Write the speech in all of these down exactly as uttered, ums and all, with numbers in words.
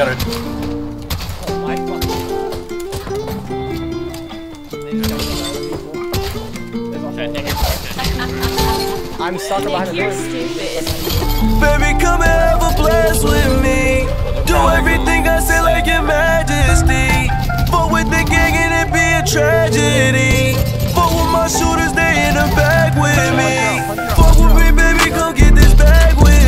got it. Oh my fuck. I'm stuck behind the door. Baby, come and have a blast with me. Do everything I say like your majesty. Fuck with the gang and it be a tragedy. Fuck with my shooters, they in the back with me. Fuck with me, baby, come get this bag with me.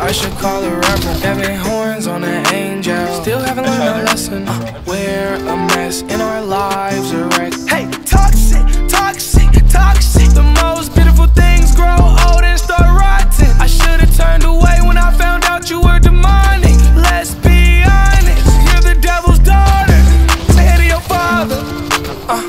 I should call a rapper. Having horns on an angel. Still haven't learned a lesson. Uh, we're a mess and our lives are wrecked. Hey, toxic, toxic, toxic. The most beautiful things grow old and start rotting. I should have turned away when I found out you were demonic. Let's be honest, you're the devil's daughter. Say to your father. Uh,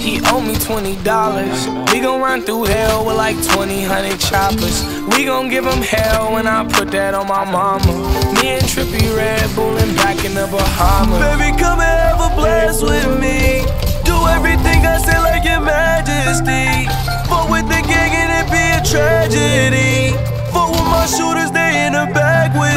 he owed me twenty dollars. We gon' run through hell with like twenty hundred choppers. We gon' give them hell when I put that on my mama. Me and Trippie Red Bull and back in the Bahamas. Baby, come and have a blast with me. Do everything I say like your majesty. Fuck with the gang and it be a tragedy. Fuck with my shooters, they in the back with